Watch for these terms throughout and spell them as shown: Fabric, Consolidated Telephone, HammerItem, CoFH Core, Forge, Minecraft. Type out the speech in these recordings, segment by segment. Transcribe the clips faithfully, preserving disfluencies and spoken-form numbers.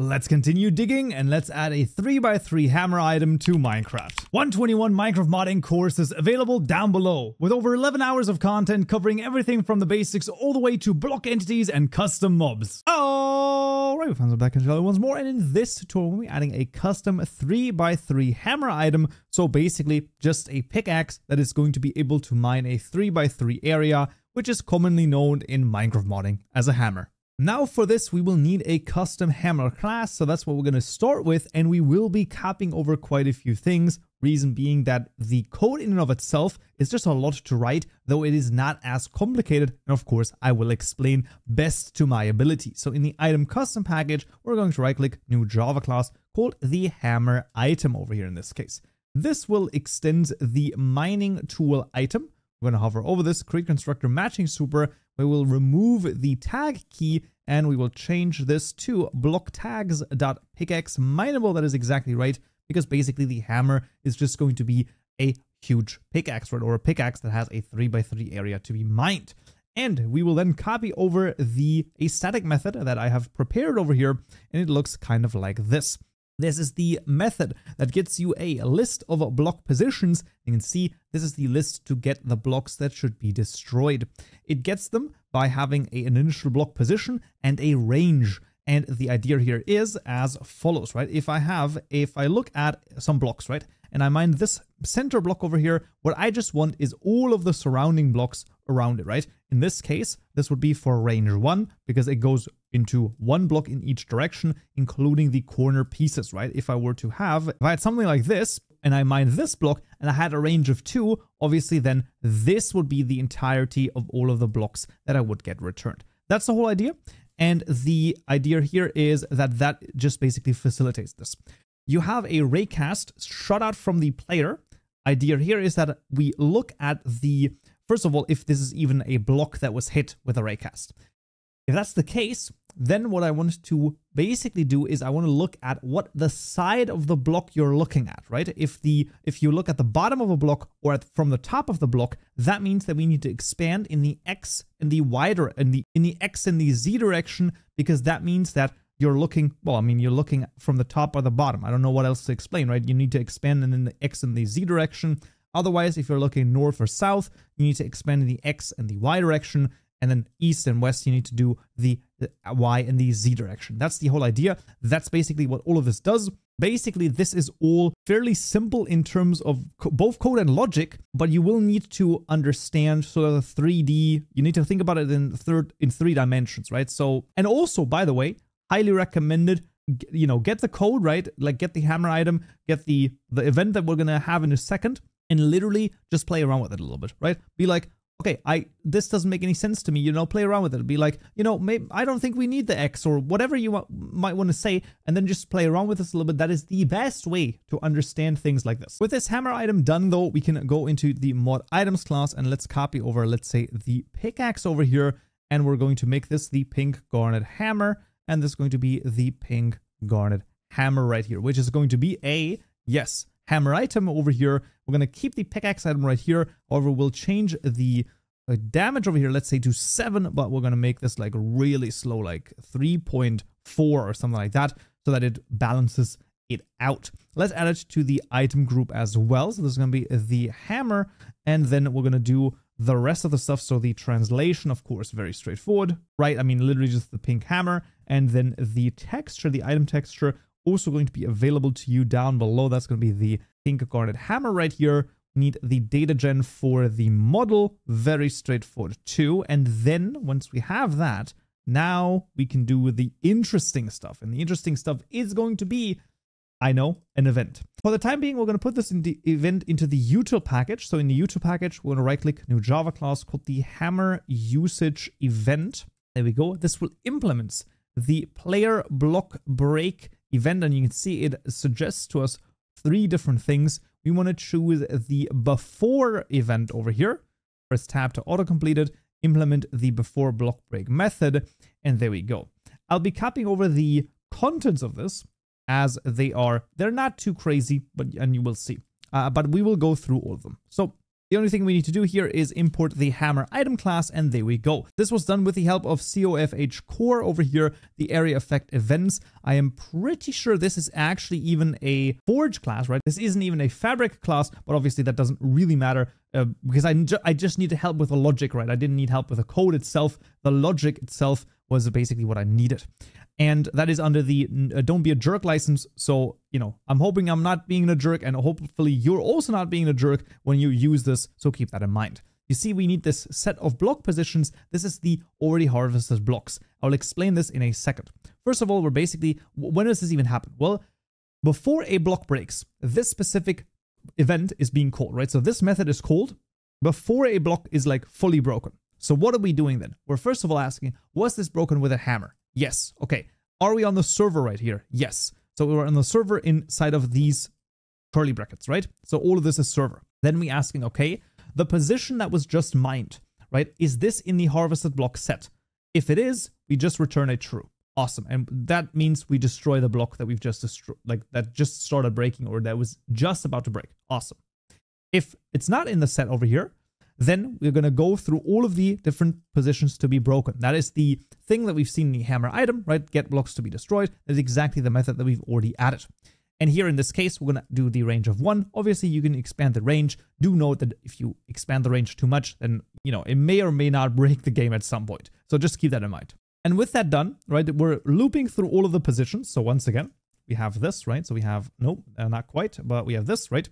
Let's continue digging and let's add a three by three hammer item to Minecraft. one twenty-one Minecraft modding courses available down below, with over eleven hours of content covering everything from the basics all the way to block entities and custom mobs. Alright, we found some back into once more, and in this tutorial we'll be adding a custom three by three hammer item, so basically just a pickaxe that is going to be able to mine a three by three area, which is commonly known in Minecraft modding as a hammer. Now for this, we will need a custom hammer class, so that's what we're going to start with, and we will be copying over quite a few things, reason being that the code in and of itself is just a lot to write, though it is not as complicated, and of course I will explain best to my ability. So in the item custom package, we're going to right-click new Java class called the hammer item over here in this case. This will extend the mining tool item. We're going to hover over this, create constructor matching super. We will remove the tag key and we will change this to block tags.pickaxe mineable. That is exactly right, because basically the hammer is just going to be a huge pickaxe, right? Or a pickaxe that has a three by three area to be mined. And we will then copy over the a static method that I have prepared over here, and it looks kind of like this. This is the method that gets you a list of block positions. You can see this is the list to get the blocks that should be destroyed. It gets them by having a, an initial block position and a range. And the idea here is as follows, right? If I have, if I look at some blocks, right? And I mine this center block over here, what I just want is all of the surrounding blocks around it, right? In this case, this would be for range one, because it goes into one block in each direction, including the corner pieces, right? If I were to have, if I had something like this, and I mined this block, and I had a range of two, obviously then this would be the entirety of all of the blocks that I would get returned. That's the whole idea. And the idea here is that that just basically facilitates this. You have a raycast shot out from the player. Idea here is that we look at the, first of all, if this is even a block that was hit with a raycast. If that's the case, then what I want to basically do is I want to look at what the side of the block you're looking at, right? If the if you look at the bottom of a block or at, from the top of the block, that means that we need to expand in the X and the wider in the in the X and the Z direction, because that means that you're looking, well, I mean, you're looking from the top or the bottom. I don't know what else to explain, right? You need to expand in the X and the Z direction. Otherwise, if you're looking north or south, you need to expand in the X and the Y direction. And then east and west, you need to do the, the Y and the Z direction. That's the whole idea. That's basically what all of this does. Basically, this is all fairly simple in terms of co- both code and logic, but you will need to understand sort of the three D. You need to think about it in third in three dimensions, right? So, and also, by the way, highly recommended, you know, get the code, right? Like get the hammer item, get the, the event that we're going to have in a second, and literally just play around with it a little bit, right? Be like, okay, I this doesn't make any sense to me, you know, play around with it. Be like, you know, maybe I don't think we need the X or whatever you want, might want to say, and then just play around with this a little bit. That is the best way to understand things like this. With this hammer item done though, we can go into the mod items class and let's copy over, let's say the pickaxe over here, and we're going to make this the pink garnet hammer, and this is going to be the pink garnet hammer right here, which is going to be a, yes, hammer item over here. We're going to keep the pickaxe item right here. However, we'll change the uh, damage over here, let's say to seven, but we're going to make this like really slow, like three point four or something like that, so that it balances it out. Let's add it to the item group as well. So this is going to be the hammer, and then we're going to do the rest of the stuff. So the translation, of course, very straightforward, right? I mean, literally just the pink hammer, and then the texture, the item texture, also going to be available to you down below. That's going to be the pink garnet hammer right here. We need the data gen for the model, very straightforward too. And then once we have that, now we can do the interesting stuff. And the interesting stuff is going to be, I know, an event. For the time being, we're going to put this in the event into the util package. So in the util package, we're going to right click new Java class called the hammer usage event. There we go. This will implement the player block break event, and you can see it suggests to us three different things. We want to choose the before event over here. Press tab to autocomplete it, implement the before block break method, and there we go. I'll be copying over the contents of this as they are. They're not too crazy, but and you will see. Uh, but we will go through all of them. So The only thing we need to do here is import the hammer item class, and there we go. This was done with the help of C O F H Core over here, the area effect events. I am pretty sure this is actually even a Forge class, right? This isn't even a Fabric class, but obviously that doesn't really matter. Uh, because I, ju I just need help with the logic, right? I didn't need help with the code itself. The logic itself was basically what I needed. And that is under the uh, Don't Be a Jerk license. So, you know, I'm hoping I'm not being a jerk, and hopefully you're also not being a jerk when you use this. So keep that in mind. You see, we need this set of block positions. This is the already harvested blocks. I'll explain this in a second. First of all, we're basically, when does this even happen? Well, before a block breaks, this specific event is being called, right? So this method is called before a block is like fully broken. So what are we doing then? We're first of all asking, was this broken with a hammer? Yes. Okay. Are we on the server right here? Yes. So we're on the server inside of these curly brackets, right? So all of this is server. Then we asking, okay, the position that was just mined, right? Is this in the harvested block set? If it is, we just return a true. Awesome. And that means we destroy the block that we've just destroyed, like that just started breaking or that was just about to break. Awesome. If it's not in the set over here, then we're going to go through all of the different positions to be broken. That is the thing that we've seen in the hammer item, right? Get blocks to be destroyed. That's exactly the method that we've already added. And here in this case, we're going to do the range of one. Obviously, you can expand the range. Do note that if you expand the range too much, then, you know, it may or may not break the game at some point. So just keep that in mind. And with that done, right, we're looping through all of the positions. So once again, we have this, right? So we have, no, uh, not quite, but we have this, right?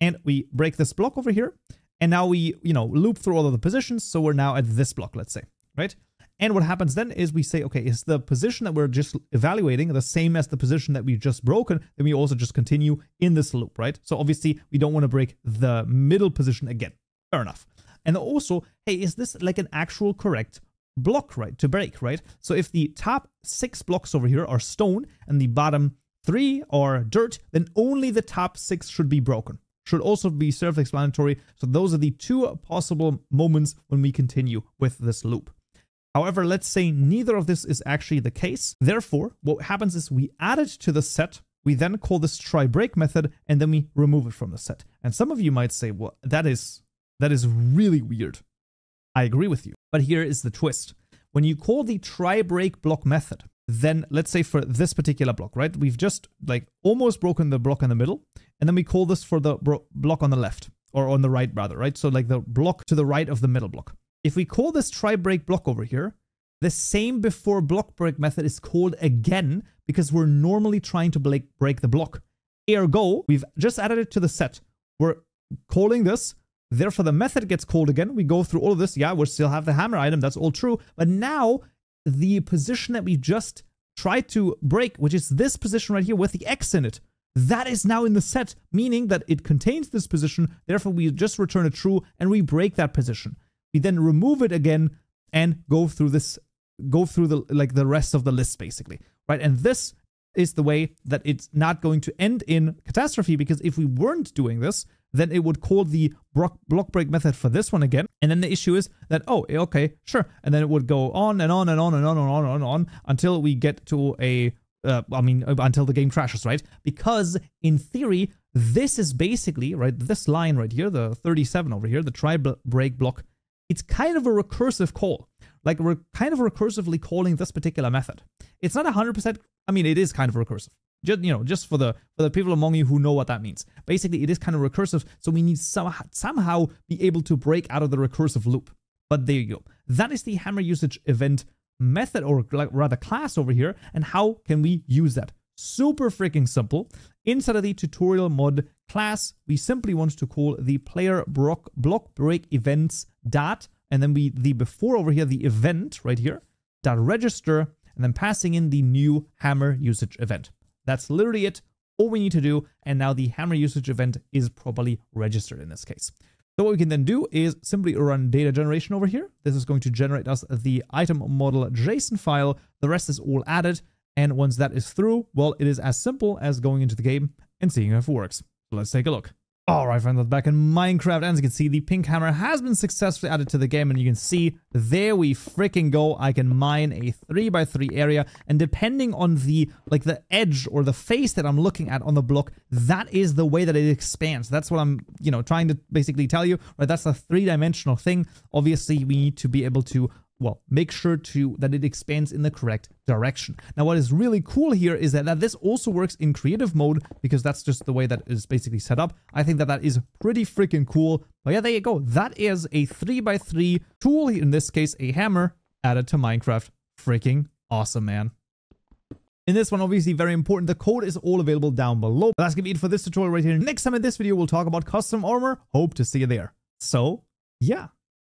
And we break this block over here. And now we, you know, loop through all of the positions. So we're now at this block, let's say, right? And what happens then is we say, okay, is the position that we're just evaluating the same as the position that we've just broken? Then we also just continue in this loop, right? So obviously we don't want to break the middle position again. Fair enough. And also, hey, is this like an actual correct block, right, to break, right? So if the top six blocks over here are stone and the bottom three are dirt, then only the top six should be broken. Should also be self-explanatory. So those are the two possible moments when we continue with this loop. However, let's say neither of this is actually the case. Therefore, what happens is we add it to the set. We then call this try break method, and then we remove it from the set. And some of you might say, well, that is that is really weird. I agree with you. But here is the twist. When you call the try break block method, then let's say for this particular block, right? We've just like almost broken the block in the middle. And then we call this for the bro block on the left or on the right rather, right? So like the block to the right of the middle block. If we call this try break block over here, the same before block break method is called again because we're normally trying to break, break the block. Ergo, we've just added it to the set. We're calling this. Therefore, the method gets called again. We go through all of this. Yeah, we still have the hammer item. That's all true. But now the position that we just tried to break, which is this position right here with the X in it, that is now in the set, meaning that it contains this position. Therefore, we just return a true and we break that position. We then remove it again and go through this, go through the like the rest of the list basically, right? And this is the way that it's not going to end in catastrophe, because if we weren't doing this, then it would call the block break method for this one again. And then the issue is that, oh, okay, sure. And then it would go on and on and on and on and on and on until we get to a, uh, I mean, until the game crashes, right? Because in theory, this is basically, right, this line right here, the thirty-seven over here, the try break block, it's kind of a recursive call. Like we're kind of recursively calling this particular method. It's not one hundred percent, I mean, it is kind of recursive. Just, you know, just for the for the people among you who know what that means. Basically, it is kind of recursive, so we need some, somehow be able to break out of the recursive loop. But there you go. That is the hammer usage event method, or rather class over here, and how can we use that? Super freaking simple. Inside of the tutorial mod class, we simply want to call the player block, block break events dot, and then we the before over here, the event right here, dot register, and then passing in the new hammer usage event. That's literally it, all we need to do, and now the hammer usage event is properly registered in this case. So what we can then do is simply run data generation over here. This is going to generate us the item model JSON file. The rest is all added, and once that is through, well, it is as simple as going into the game and seeing if it works. So let's take a look. Alright, friends, back in Minecraft, and as you can see, the pink hammer has been successfully added to the game, and you can see, there we freaking go. I can mine a three by three area, and depending on the, like, the edge or the face that I'm looking at on the block, that is the way that it expands. That's what I'm, you know, trying to basically tell you, right? That's a three-dimensional thing. Obviously, we need to be able to, well, make sure to that it expands in the correct direction. Now, what is really cool here is that, that this also works in creative mode, because that's just the way that is basically set up. I think that that is pretty freaking cool. But yeah, there you go. That is a three by three tool, in this case, a hammer, added to Minecraft. Freaking awesome, man. In this one, obviously very important, the code is all available down below. But that's going to be it for this tutorial right here. Next time in this video, we'll talk about custom armor. Hope to see you there. So, yeah.